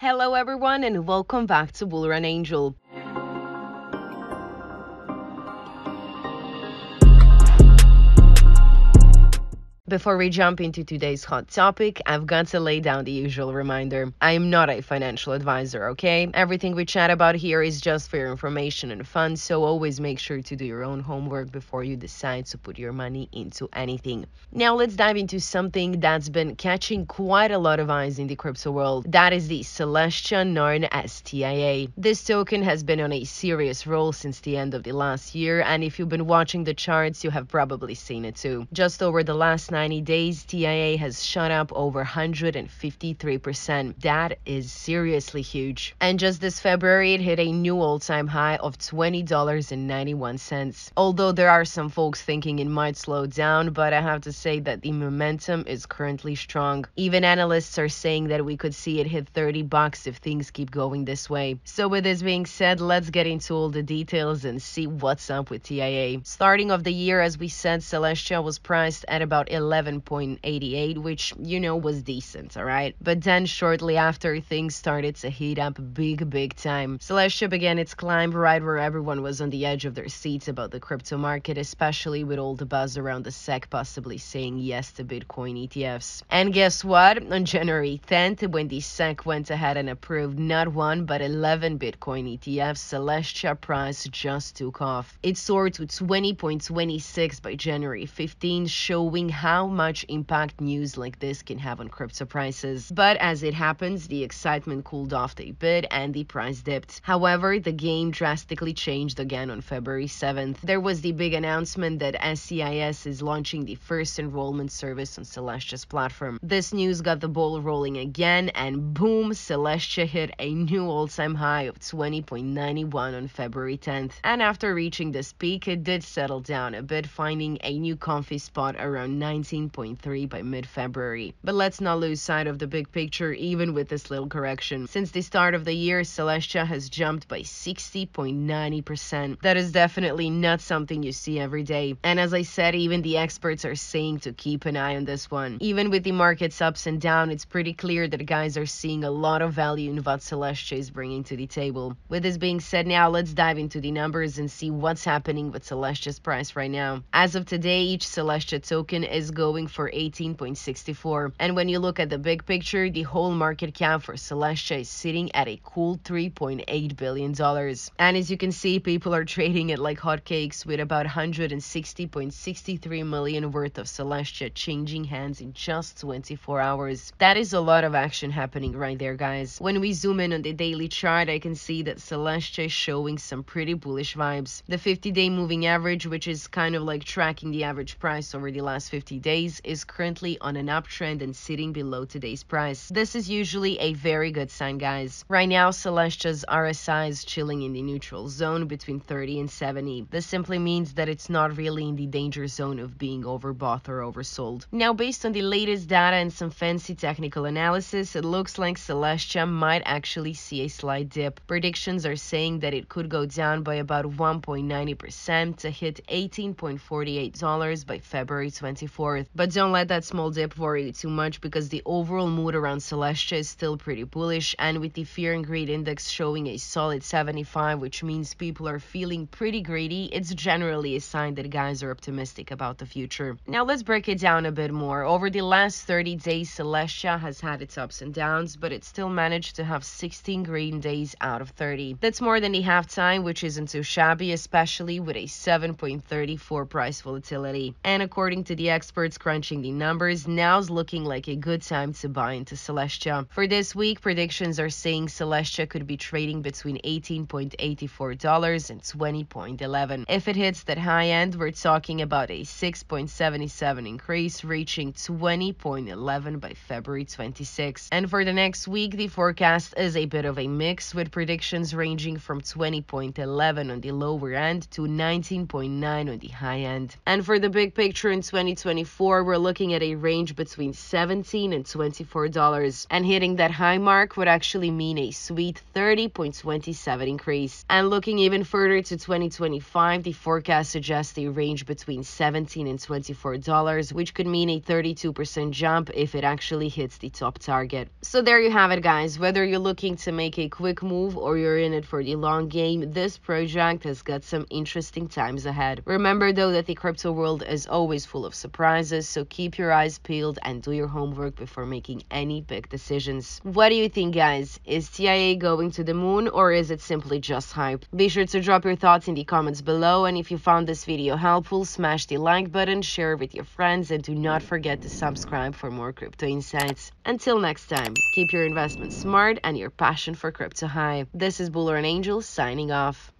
Hello everyone and welcome back to Bull Run Angel. Before we jump into today's hot topic, I've got to lay down the usual reminder. I am not a financial advisor, okay? Everything we chat about here is just for your information and fun, so always make sure to do your own homework before you decide to put your money into anything. Now let's dive into something that's been catching quite a lot of eyes in the crypto world. That is the Celestia, known as TIA. This token has been on a serious roll since the end of the last year, and if you've been watching the charts, you have probably seen it too. Just over the last 90 days, TIA has shot up over 153%. That is seriously huge. And just this February, it hit a new all-time high of $20.91. Although there are some folks thinking it might slow down, but I have to say that the momentum is currently strong. Even analysts are saying that we could see it hit $30 if things keep going this way. So with this being said, let's get into all the details and see what's up with TIA. Starting off the year, as we said, Celestia was priced at about 11.88, which, you know, was decent, all right? But then shortly after, things started to heat up big time. Celestia began its climb right where everyone was on the edge of their seats about the crypto market, especially with all the buzz around the SEC possibly saying yes to Bitcoin ETFs. And guess what? On January 10th, when the SEC went ahead and approved not one, but 11 Bitcoin ETFs, Celestia price just took off. It soared to 20.26 by January 15, showing how much impact news like this can have on crypto prices. But as it happens, the excitement cooled off a bit and the price dipped. However, the game drastically changed again on February 7th. There was the big announcement that SCIS is launching the first enrollment service on Celestia's platform. This news got the ball rolling again, and boom, Celestia hit a new all-time high of 20.91 on February 10th. And after reaching this peak, it did settle down a bit, finding a new comfy spot around 19.3 by mid-February. But let's not lose sight of the big picture, even with this little correction. Since the start of the year, Celestia has jumped by 60.90%. That is definitely not something you see every day. And as I said, even the experts are saying to keep an eye on this one. Even with the market's ups and downs, it's pretty clear that guys are seeing a lot of value in what Celestia is bringing to the table. With this being said, now let's dive into the numbers and see what's happening with Celestia's price right now. As of today, each Celestia token is going for 18.64, and when you look at the big picture, the whole market cap for Celestia is sitting at a cool $3.8 billion. And as you can see, people are trading it like hotcakes, with about 160.63 million worth of Celestia changing hands in just 24 hours. That is a lot of action happening right there, guys. When we zoom in on the daily chart, I can see that Celestia is showing some pretty bullish vibes. The 50-day moving average, which is kind of like tracking the average price over the last 50 days, is currently on an uptrend and sitting below today's price. This is usually a very good sign, guys. Right now, Celestia's RSI is chilling in the neutral zone between 30 and 70. This simply means that it's not really in the danger zone of being overbought or oversold. Now, based on the latest data and some fancy technical analysis, it looks like Celestia might actually see a slight dip. Predictions are saying that it could go down by about 1.90% to hit $18.48 by February 24th. But don't let that small dip worry you too much, because the overall mood around Celestia is still pretty bullish, and with the fear and greed index showing a solid 75, which means people are feeling pretty greedy, it's generally a sign that guys are optimistic about the future. Now let's break it down a bit more. Over the last 30 days, Celestia has had its ups and downs, but it still managed to have 16 green days out of 30. That's more than the halftime, which isn't too shabby, especially with a 7.34 price volatility. And according to the experts crunching the numbers, now's looking like a good time to buy into Celestia. For this week, predictions are saying Celestia could be trading between $18.84 and $20.11. If it hits that high end, we're talking about a 6.77 increase, reaching $20.11 by February 26. And for the next week, the forecast is a bit of a mix, with predictions ranging from $20.11 on the lower end to $19.9 on the high end. And for the big picture in 2024, 2024, we're looking at a range between $17 and $24. And hitting that high mark would actually mean a sweet 30.27 increase. And looking even further to 2025, the forecast suggests a range between $17 and $24, which could mean a 32% jump if it actually hits the top target. So there you have it, guys. Whether you're looking to make a quick move or you're in it for the long game, this project has got some interesting times ahead. Remember, though, that the crypto world is always full of surprises, so keep your eyes peeled and do your homework before making any big decisions. What do you think, guys? Is TIA going to the moon, or is it simply just hype? Be sure to drop your thoughts in the comments below, and if you found this video helpful, smash the like button, share it with your friends, and do not forget to subscribe for more crypto insights. Until next time, keep your investments smart and your passion for crypto high. This is Bull Run Angel signing off.